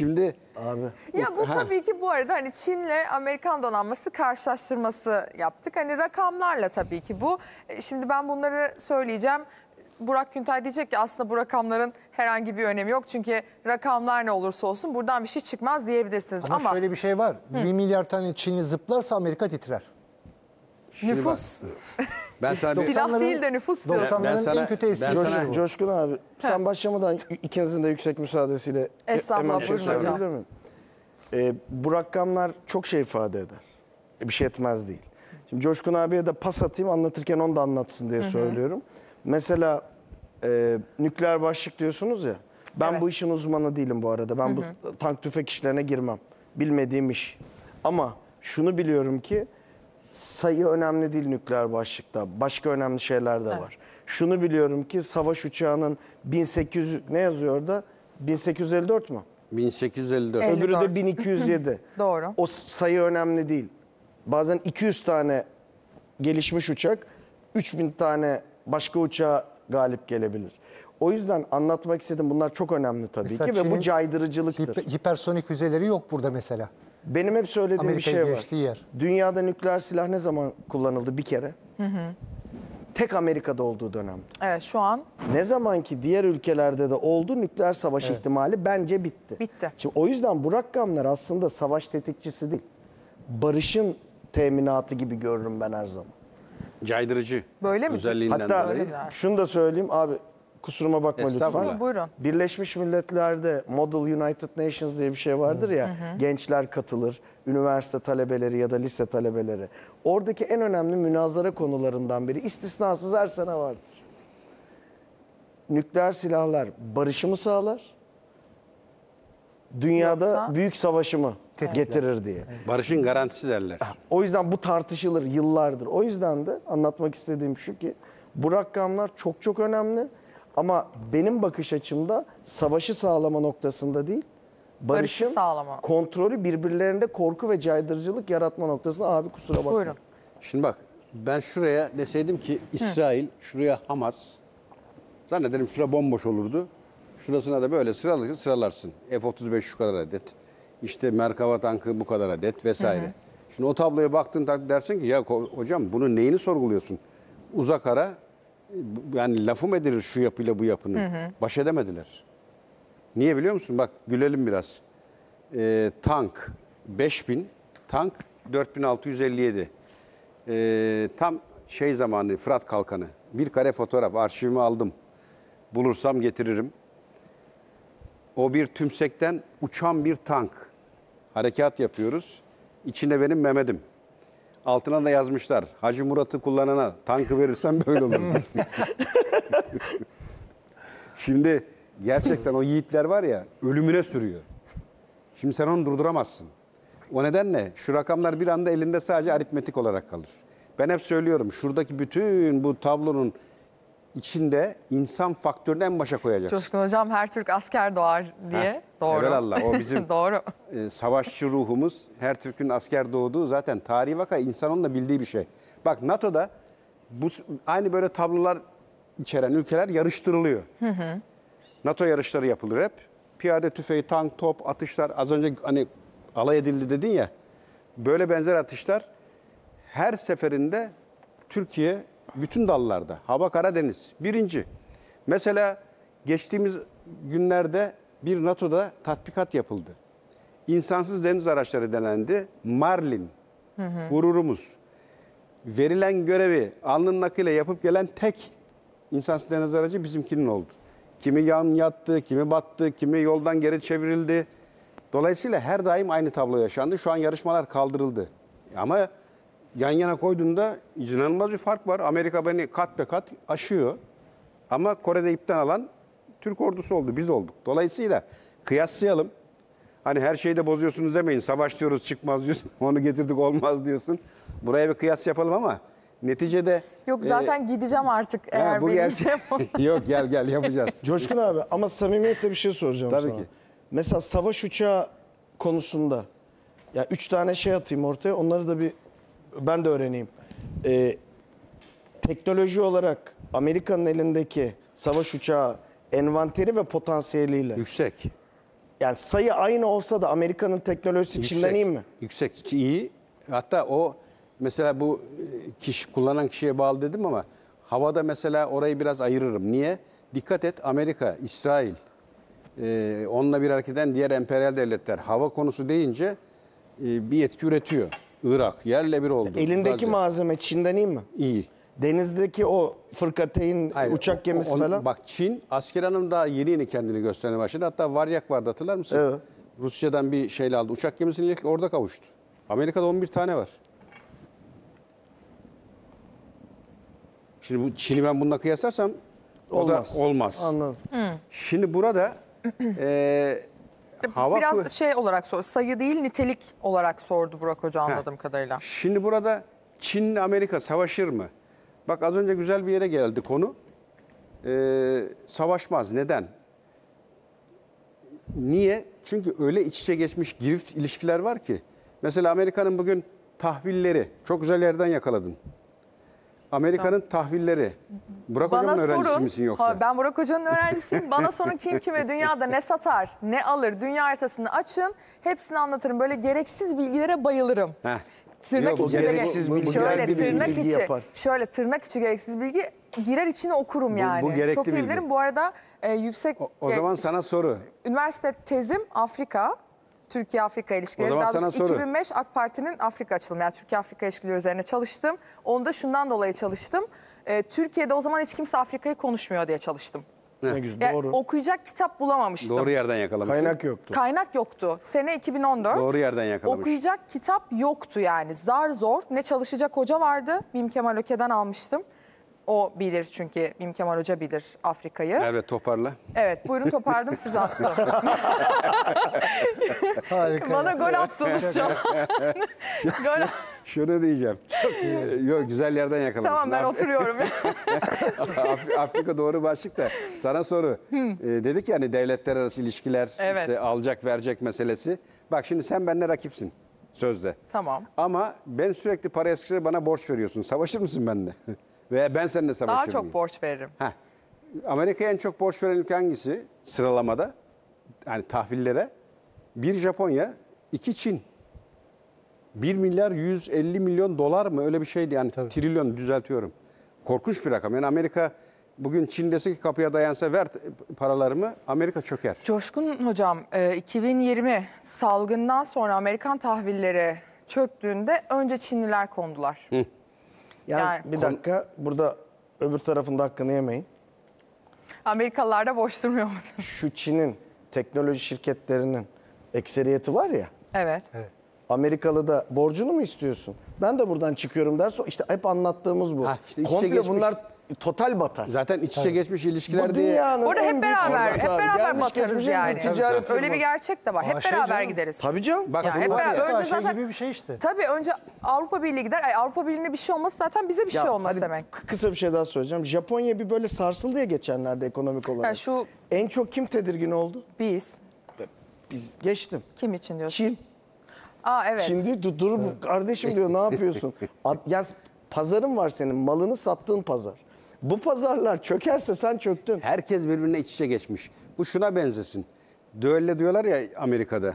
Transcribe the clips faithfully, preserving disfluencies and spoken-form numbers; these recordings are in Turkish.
Şimdi abi. Ya bu ha. tabii ki bu arada hani Çin'le Amerikan donanması karşılaştırması yaptık. Hani rakamlarla tabii ki bu. Şimdi ben bunları söyleyeceğim. Burak Güntay diyecek ki aslında bu rakamların herhangi bir önemi yok. Çünkü rakamlar ne olursa olsun buradan bir şey çıkmaz diyebilirsiniz. Ama, ama... şöyle bir şey var. Hı. Bir milyar tane Çin'i zıplarsa Amerika titrer. Şimdi nüfus. Bak, ben sana bir... Silah değil de nüfus diyorsun. Ben sana, en kötü ben sana... Coşkun abi, sen başlamadan ikinizin de yüksek müsaadesiyle hemen şey söyleyebilir miyim? Ee, bu rakamlar çok şey ifade eder. Bir şey etmez değil. Şimdi Coşkun abiye de pas atayım, anlatırken onu da anlatsın diye Hı -hı. söylüyorum. Mesela e, nükleer başlık diyorsunuz ya. Ben evet. bu işin uzmanı değilim bu arada. Ben Hı -hı. bu tank tüfek işlerine girmem. Bilmediğim iş. Ama şunu biliyorum ki sayı önemli değil nükleer başlıkta. Başka önemli şeyler de var. Evet. Şunu biliyorum ki savaş uçağının bin sekiz yüz ne yazıyor da bin sekiz yüz elli dört mü? bin sekiz yüz elli dört. Öbürü de bin iki yüz yedi. Doğru. O sayı önemli değil. Bazen iki yüz tane gelişmiş uçak üç bin tane başka uçağa galip gelebilir. O yüzden anlatmak istedim, bunlar çok önemli tabii mesela ki ve bu caydırıcılıktır. Hiper, hipersonik füzeleri yok burada mesela. Benim hep söylediğim Amerika bir şey var. Yer. Dünyada nükleer silah ne zaman kullanıldı? Bir kere. Hı hı. Tek Amerika'da olduğu dönemde. Evet, şu an. Ne zaman ki diğer ülkelerde de oldu, nükleer savaş evet. ihtimali bence bitti. Bitti. Şimdi o yüzden bu rakamlar aslında savaş tetikçisi değil. Barışın teminatı gibi görürüm ben her zaman. Caydırıcı. Böyle mi? Hatta böyle şunu da söyleyeyim abi, kusuruma bakma lütfen. Buyurun. Birleşmiş Milletler'de Model United Nations diye bir şey vardır ya, hı hı. gençler katılır, üniversite talebeleri ya da lise talebeleri. Oradaki en önemli münazara konularından biri, istisnasız her sene vardır. Nükleer silahlar barışı mı sağlar? Dünyada Yoksa... büyük savaşı mı evet. getirir diye. Evet. Barışın garantisi derler. O yüzden bu tartışılır yıllardır. O yüzden de anlatmak istediğim şu ki bu rakamlar çok çok önemli. Ama benim bakış açımda savaşı sağlama noktasında değil, barışın barışı sağlama. kontrolü birbirlerinde korku ve caydırıcılık yaratma noktasında abi kusura bakma. Buyurun. Şimdi bak, ben şuraya deseydim ki İsrail, Hı. şuraya Hamas, zannederim şura bomboş olurdu. Şurasına da böyle sıralı sıralarsın. F otuz beş şu kadar adet, işte Merkava tankı bu kadar adet vesaire. Hı hı. Şimdi o tabloya baktığın takdirde dersin ki ya hocam bunu neyini sorguluyorsun? Uzak ara. Yani lafım edilir şu yapıyla bu yapının. Hı hı. Baş edemediler. Niye biliyor musun? Bak gülelim biraz. Ee, tank beş bin, tank dört bin altı yüz elli yedi. Ee, tam şey zamanı, Fırat Kalkanı. Bir kare fotoğraf, arşivimi aldım. Bulursam getiririm. O bir tümsekten uçan bir tank. Harekat yapıyoruz. İçinde benim Mehmet'im. Altına da yazmışlar. Hacı Murat'ı kullanana tankı verirsen böyle olur. Şimdi gerçekten o yiğitler var ya, ölümüne sürüyor. Şimdi sen onu durduramazsın. O nedenle şu rakamlar bir anda elinde sadece aritmetik olarak kalır. Ben hep söylüyorum, şuradaki bütün bu tablonun içinde insan faktörünü en başa koyacaksın. Coşkun hocam, her Türk asker doğar diye. Heh, doğru. Evelallah, o bizim doğru. E, savaşçı ruhumuz, her Türk'ün asker doğduğu zaten tarihi vaka, insan onun da bildiği bir şey. Bak NATO'da bu aynı böyle tablolar içeren ülkeler yarıştırılıyor. Hı hı. NATO yarışları yapılır hep. Piyade tüfeği, tank, top, atışlar, az önce hani alay edildi dedin ya. Böyle benzer atışlar her seferinde Türkiye bütün dallarda. Hava, Karadeniz birinci. Mesela geçtiğimiz günlerde bir NATO'da tatbikat yapıldı. İnsansız deniz araçları denendi. Marlin, hı hı. gururumuz. Verilen görevi alnının akıyla yapıp gelen tek insansız deniz aracı bizimkinin oldu. Kimi yan yattı, kimi battı, kimi yoldan geri çevrildi. Dolayısıyla her daim aynı tablo yaşandı. Şu an yarışmalar kaldırıldı. Ama yan yana koyduğunda inanılmaz bir fark var. Amerika beni kat be kat aşıyor. Ama Kore'de ipten alan Türk ordusu oldu, biz olduk. Dolayısıyla kıyaslayalım. Hani her şeyi de bozuyorsunuz demeyin. Savaş diyoruz, çıkmaz diyorsun. Onu getirdik, olmaz diyorsun. Buraya bir kıyas yapalım ama neticede... Yok zaten e, gideceğim artık he, eğer bu beni gerçek... Yok gel gel yapacağız. Coşkun abi, ama samimiyetle bir şey soracağım Tabii sana. Tabii ki. Mesela savaş uçağı konusunda ya üç tane şey atayım ortaya, onları da bir... Ben de öğreneyim. Ee, teknoloji olarak Amerika'nın elindeki savaş uçağı envanteri ve potansiyeliyle yüksek. Yani sayı aynı olsa da Amerika'nın teknolojisi yüksek, Çin'den iyi mi? Yüksek, iyi. Hatta o mesela bu kişi kullanan kişiye bağlı dedim ama havada mesela orayı biraz ayırırım. Niye? Dikkat et, Amerika, İsrail, e, onunla bir hareket eden diğer emperyal devletler hava konusu deyince e, bir yetki üretiyor. Irak yerle bir oldu. Elindeki Gazze. Malzeme Çin'den iyi mi? İyi. Denizdeki o fırkateyn, hayır, uçak gemisi o, onu, falan. Bak Çin, asker hanım daha yeni yeni kendini göstermeye başladı. Hatta Varyak vardı, hatırlar mısın? Evet. Rusya'dan bir şeyle aldı. Uçak gemisini orada kavuştu. Amerika'da on bir tane var. Şimdi bu Çin'i ben bununla kıyaslarsam olmaz. O da olmaz. Anladım. Hı. Şimdi burada e, hava... Biraz şey olarak sor, sayı değil nitelik olarak sordu Burak Hoca anladığım ha. kadarıyla. Şimdi burada Çin'le Amerika savaşır mı? Bak az önce güzel bir yere geldi konu. Ee, savaşmaz. Neden? Niye? Çünkü öyle iç içe geçmiş girift ilişkiler var ki. Mesela Amerika'nın bugün tahvilleri. Çok güzel yerden yakaladın. Amerika'nın tahvilleri. Burak Hoca'nın öğrencisi misin yoksa? Ha, ben Burak Hoca'nın öğrencisiyim. Bana sorun kim kime dünyada ne satar, ne alır, dünya haritasını açın. Hepsini anlatırım. Böyle gereksiz bilgilere bayılırım. Heh. Tırnak Yok, içinde gereksiz bilgi. Şöyle bilgi, tırnak bilgi içi, yapar. Şöyle tırnak içi gereksiz bilgi girer içine okurum bu, yani. Bu gerekli çok iyi bilgi. Bilirim. Bu arada e, yüksek. O, o zaman e, sana soru. Üniversite tezim Afrika, Türkiye-Afrika ilişkileri. Daha doğrusu iki bin beş AK Parti'nin Afrika açılımı, yani Türkiye-Afrika ilişkileri üzerine çalıştım. Onda şundan dolayı çalıştım. E, Türkiye'de o zaman hiç kimse Afrika'yı konuşmuyor diye çalıştım. Ne güzel, yani doğru. Okuyacak kitap bulamamıştım. Doğru yerden yakalamıştım. Kaynak yoktu. Kaynak yoktu. Sene iki bin on dört. Doğru yerden yakalamıştım. Okuyacak kitap yoktu yani. Zar zor. Ne çalışacak hoca vardı. Mim Kemal Öke'den almıştım. O bilir çünkü. Mim Kemal Hoca bilir Afrika'yı. Evet, toparla. Evet, buyurun topardım size attım. Harika. Bana gol attınız şu an. Gol şöyle diyeceğim. Yok, güzel yerden yakalamışsın. Tamam, ben oturuyorum. Afrika doğru başlık da. Sana soru. Hmm. E, dedik ya hani devletler arası ilişkiler, evet. işte alacak verecek meselesi. Bak şimdi sen benimle rakipsin sözde. Tamam. Ama ben sürekli paraya sıkıştırıp bana borç veriyorsun. Savaşır mısın benimle? Veya ben seninle savaşırım. Daha çok muyum? Borç veririm. Amerika'ya en çok borç veren ülke hangisi sıralamada? Yani tahvillere. Bir Japonya, iki Çin. bir milyar yüz elli milyon dolar mı? Öyle bir şeydi yani. Tabii. Trilyon düzeltiyorum. Korkunç bir rakam. Yani Amerika bugün Çin dese ki kapıya dayansa ver paralarımı, Amerika çöker. Coşkun hocam, iki bin yirmi salgından sonra Amerikan tahvilleri çöktüğünde önce Çinliler kondular. Hı. Yani, yani bir dakika, burada öbür tarafında hakkını yemeyin. Amerikalılar da boş durmuyor mu? Şu Çin'in teknoloji şirketlerinin ekseriyeti var ya. Evet. Evet. Amerikalı da borcunu mu istiyorsun? Ben de buradan çıkıyorum derse işte hep anlattığımız bu. Ha, işte komple geçmiş, bunlar total batar. Zaten iç içe evet. geçmiş ilişkiler diye. Orada hep beraber, hep beraber batarız yani. Ticaret öyle bir gerçek de var. Aa, hep şey beraber canım. Gideriz. Tabii canım. Bak, ya, hep beraber. Önce zaten şey gibi bir şey işte. Tabii önce Avrupa Birliği gider. Ay, Avrupa Birliği'ne bir şey olmaz zaten bize bir ya, şey olmaz demek. Kısa bir şey daha söyleyeceğim. Japonya bir böyle sarsıldı ya geçenlerde ekonomik olarak. Yani şu en çok kim tedirgin oldu? Biz. Biz geçtim. Kim için diyorsun? Çin. Aa, evet. Şimdi dur, dur evet. kardeşim diyor, ne yapıyorsun? Yani pazarın var senin, malını sattığın pazar. Bu pazarlar çökerse sen çöktün. Herkes birbirine iç içe geçmiş. Bu şuna benzesin. Düelle diyorlar ya Amerika'da.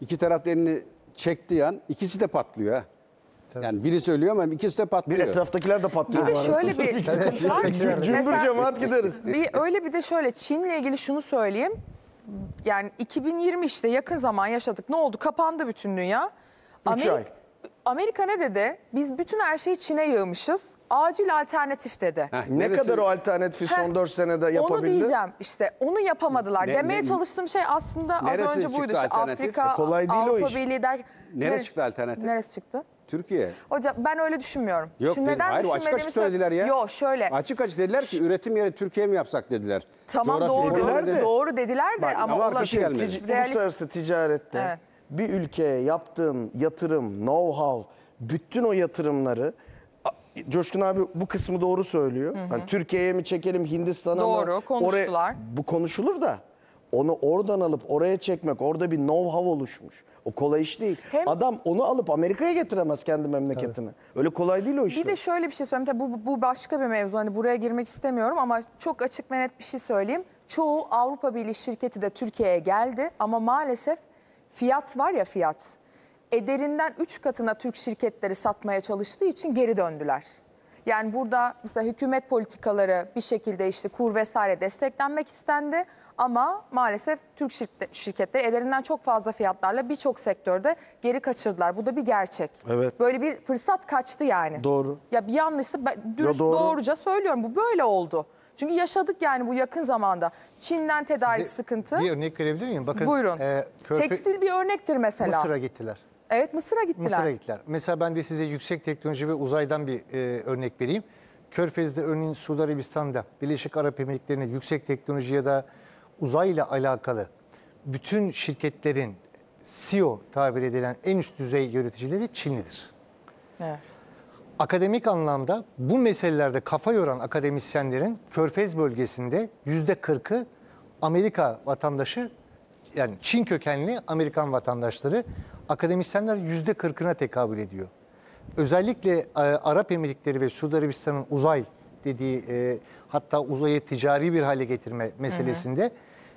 İki taraf elini çektiği an ikisi de patlıyor. Ha. Yani birisi ölüyor ama ikisi de patlıyor. Bir etraftakiler de patlıyor. Bir de şöyle bir sıkıntı var. Cümbür cemaat gideriz. Bir, öyle bir de şöyle Çin'le ilgili şunu söyleyeyim. Yani iki bin yirmi işte yakın zaman yaşadık. Ne oldu? Kapandı bütün dünya. Amerika, Amerika ne dedi? Biz bütün her şeyi Çin'e yığmışız. Acil alternatif dedi. Heh, ne neresi? Kadar o alternatifi son Heh, dört senede yapabildi? Onu diyeceğim işte. Onu yapamadılar. Ne, Demeye ne, çalıştığım şey aslında az önce buydu. İşte Afrika, kolay değil Avrupa Birliği der. Neresi çıktı alternatif? Neresi çıktı? Türkiye. Hocam ben öyle düşünmüyorum. Yok, şimdi neden hayır, açık açık söylediler ya. Yok şöyle. Açık açık dediler ki üretim yeri Türkiye mi yapsak dediler. Tamam doğru dediler de. Doğru dediler de bak, ama ulaşım. Uluslararası ticarette evet. bir ülkeye yaptığın yatırım, know-how, bütün o yatırımları Coşkun abi bu kısmı doğru söylüyor. Hani Türkiye'ye mi çekelim, Hindistan'a mı? Doğru konuştular. Oraya, bu konuşulur da onu oradan alıp oraya çekmek, orada bir know-how oluşmuş. O kolay iş değil. Hem, adam onu alıp Amerika'ya getiremez kendi memleketine. Tabii. Öyle kolay değil o işler. Bir de şöyle bir şey söyleyeyim. Tabii bu, bu başka bir mevzu. Hani buraya girmek istemiyorum ama çok açık ve net bir şey söyleyeyim. Çoğu Avrupa Birliği şirketi de Türkiye'ye geldi ama maalesef fiyat var ya fiyat. Ederinden üç katına Türk şirketleri satmaya çalıştığı için geri döndüler. Yani burada mesela hükümet politikaları bir şekilde işte kur vesaire desteklenmek istendi. Ama maalesef Türk şirketleri ellerinden çok fazla fiyatlarla birçok sektörde geri kaçırdılar. Bu da bir gerçek. Evet. Böyle bir fırsat kaçtı yani. Doğru. Ya bir yanlışsa ben dürüst ya doğru. doğruca söylüyorum. Bu böyle oldu. Çünkü yaşadık yani bu yakın zamanda. Çin'den tedarik Size sıkıntı. Bir örnek verebilir miyim? Bakın, Buyurun. E, körfe... Tekstil bir örnektir mesela. Mısır'a gittiler. Evet Mısır'a gittiler. Mısır'a gittiler. Mesela ben de size yüksek teknoloji ve uzaydan bir e, örnek vereyim. Körfez'de örneğin Suudi Arabistan'da Birleşik Arap Emirlikleri'ne yüksek teknoloji ya da uzayla alakalı bütün şirketlerin C E O tabir edilen en üst düzey yöneticileri Çinlidir. Evet. Akademik anlamda bu meselelerde kafa yoran akademisyenlerin Körfez bölgesinde yüzde kırkı Amerika vatandaşı, yani Çin kökenli Amerikan vatandaşları, akademisyenler yüzde kırkına tekabül ediyor. Özellikle Arap Emirlikleri ve Suudi Arabistan'ın uzay dediği e, hatta uzayı ticari bir hale getirme meselesinde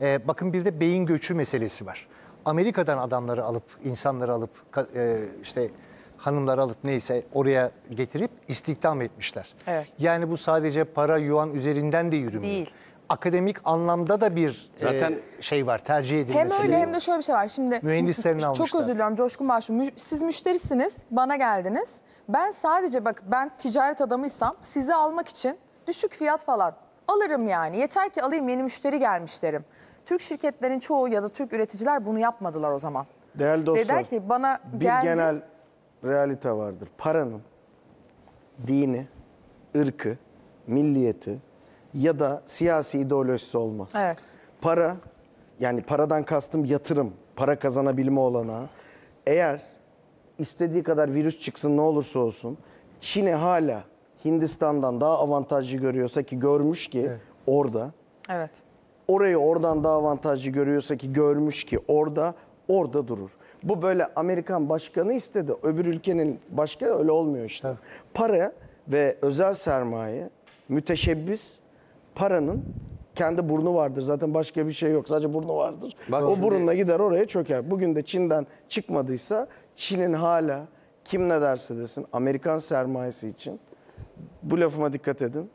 e, bakın bir de beyin göçü meselesi var. Amerika'dan adamları alıp, insanları alıp, e, işte hanımları alıp neyse oraya getirip istihdam etmişler. Evet. Yani bu sadece para, yuan üzerinden de yürümüyor. Değil. Akademik anlamda da bir zaten e, şey var, tercih edilmesi. Hem öyle hem de şöyle bir şey var. Şimdi mühendislerini almışlar. Çok özür diliyorum Coşkun Başbuğ. Siz müşterisiniz, bana geldiniz. Ben sadece bak ben ticaret adamıysam sizi almak için düşük fiyat falan alırım yani. Yeter ki alayım, yeni müşteri gelmiş derim. Türk şirketlerin çoğu ya da Türk üreticiler bunu yapmadılar o zaman. Değerli dostlar, Dediler ki, bana bir geldi... genel realite vardır. Paranın dini, ırkı, milliyeti ya da siyasi ideolojisi olmaz. Evet. Para, yani paradan kastım yatırım, para kazanabilme olanağı. Eğer istediği kadar virüs çıksın ne olursa olsun, Çin'i hala Hindistan'dan daha avantajlı görüyorsa ki görmüş ki evet. orada. Evet. Orayı oradan daha avantajlı görüyorsa ki görmüş ki orada, orada durur. Bu böyle Amerikan başkanı istedi. Öbür ülkenin başkanı öyle olmuyor işte. Evet. Para ve özel sermaye, müteşebbis, paranın kendi burnu vardır. Zaten başka bir şey yok. Sadece burnu vardır. Bak, o burunla gider oraya çöker. Bugün de Çin'den çıkmadıysa Çin'in hala kim ne derse desin Amerikan sermayesi için, bu lafıma dikkat edin,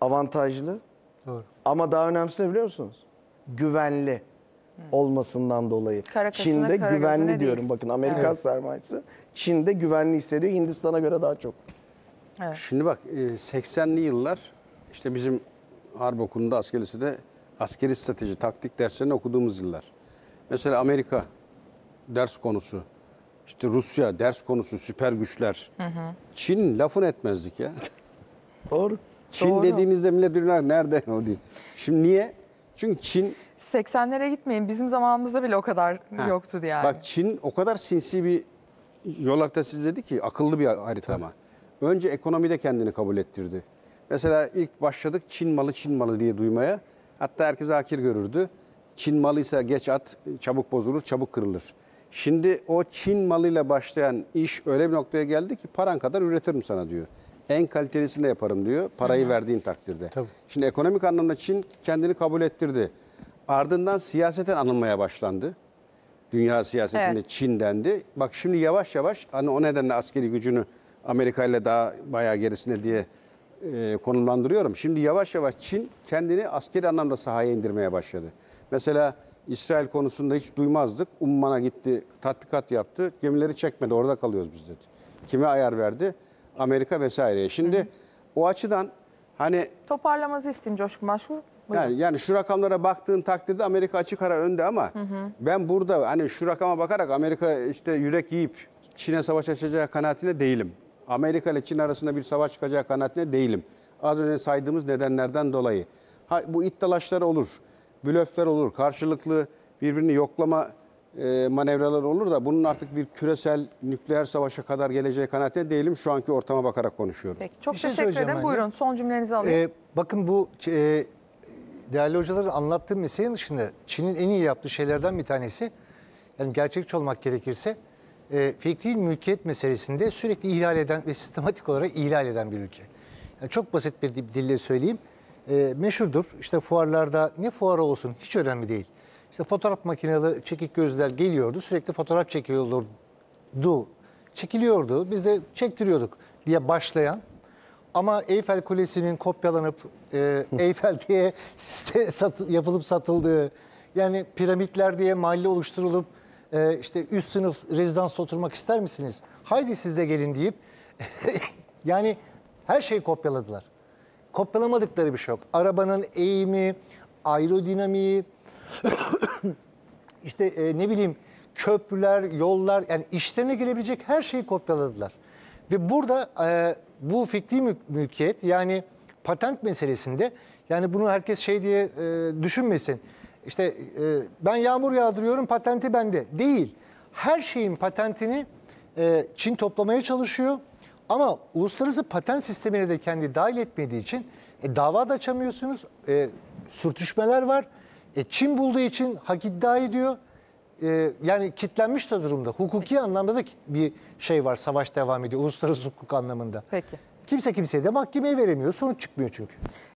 avantajlı. Doğru. Ama daha önemlisi ne biliyor musunuz? Güvenli olmasından dolayı. Çin'de güvenli diyorum. Değil. Bakın Amerikan evet. sermayesi Çin'de güvenli hissediyor. Hindistan'a göre daha çok. Evet. Şimdi bak seksenli yıllar işte bizim harp okulunda askerisi de askeri strateji taktik derslerini okuduğumuz yıllar. Mesela Amerika ders konusu, işte Rusya ders konusu, süper güçler. Hı hı. Çin lafını etmezdik ya. Doğru. Çin Doğru. dediğinizde millet diyorlar nerede o diyor. Şimdi niye? Çünkü Çin... seksenlere gitmeyin, bizim zamanımızda bile o kadar ha. yoktu yani. Bak Çin o kadar sinsi bir yol haritası izledi ki, akıllı bir haritlama. Önce ekonomide kendini kabul ettirdi. Mesela ilk başladık Çin malı, Çin malı diye duymaya. Hatta herkes hakir görürdü. Çin malıysa geç at, çabuk bozulur, çabuk kırılır. Şimdi o Çin malıyla başlayan iş öyle bir noktaya geldi ki paran kadar üretirim sana diyor. En kalitelisini de yaparım diyor, parayı Hı. verdiğin takdirde. Tabii. Şimdi ekonomik anlamda Çin kendini kabul ettirdi. Ardından siyaseten anılmaya başlandı. Dünya siyasetinde evet. Çin dendi. Bak şimdi yavaş yavaş hani o nedenle askeri gücünü Amerika ile daha bayağı gerisine diye e, konumlandırıyorum. Şimdi yavaş yavaş Çin kendini askeri anlamda sahaya indirmeye başladı. Mesela İsrail konusunda hiç duymazdık. Umman'a gitti, tatbikat yaptı. Gemileri çekmedi, orada kalıyoruz biz dedi. Kime ayar verdi? Amerika vesaireye. Şimdi hı hı. o açıdan hani... Toparlamanızı isteyeyim Coşkun Başbuğ. Yani, yani şu rakamlara baktığın takdirde Amerika açık ara önde ama hı hı. ben burada hani şu rakama bakarak Amerika işte yürek yiyip Çin'e savaş açacağı kanaatinde değilim. Amerika ile Çin arasında bir savaş çıkacağı kanaatinde değilim. Az önce saydığımız nedenlerden dolayı. Ha, bu iddialaşlar olur, blöfler olur, karşılıklı birbirini yoklama e, manevraları olur da bunun artık bir küresel nükleer savaşa kadar geleceği kanaatinde değilim. Şu anki ortama bakarak konuşuyorum. Peki, çok bir teşekkür şey ederim. Buyurun son cümlenizi alayım. Ee, bakın bu e, değerli hocaların anlattığı meselenin dışında Çin'in en iyi yaptığı şeylerden bir tanesi, yani gerçekçi olmak gerekirse, E, fikri mülkiyet meselesinde sürekli ihlal eden ve sistematik olarak ihlal eden bir ülke. Yani çok basit bir dille söyleyeyim. e, meşhurdur. İşte fuarlarda, ne fuarı olsun hiç önemli değil. İşte fotoğraf makineleri, çekik gözler geliyordu. Sürekli fotoğraf çekiliyordu. Çekiliyordu. Biz de çektiriyorduk diye başlayan. Ama Eyfel Kulesi'nin kopyalanıp e, Eyfel diye sat, yapılıp satıldığı, yani piramitler diye mahalle oluşturulup e, işte üst sınıf rezidansta oturmak ister misiniz? Haydi siz de gelin deyip yani her şeyi kopyaladılar. Kopyalamadıkları bir şey yok. Arabanın eğimi, aerodinamiği, işte e, ne bileyim köprüler, yollar, yani işlerine gelebilecek her şeyi kopyaladılar. Ve burada e, bu fikri mül mülkiyet yani patent meselesinde, yani bunu herkes şey diye e, düşünmesin. İşte e, ben yağmur yağdırıyorum, patenti bende. Değil. Her şeyin patentini e, Çin toplamaya çalışıyor. Ama uluslararası patent sistemine de kendi dahil etmediği için e, dava da açamıyorsunuz. E, sürtüşmeler var. E, Çin bulduğu için hak iddia ediyor. E, yani kitlenmiş de durumda. Hukuki anlamda da bir şey var. Savaş devam ediyor. Uluslararası hukuk anlamında. Peki. Kimse kimseye de mahkemeye veremiyor. Sonuç çıkmıyor çünkü.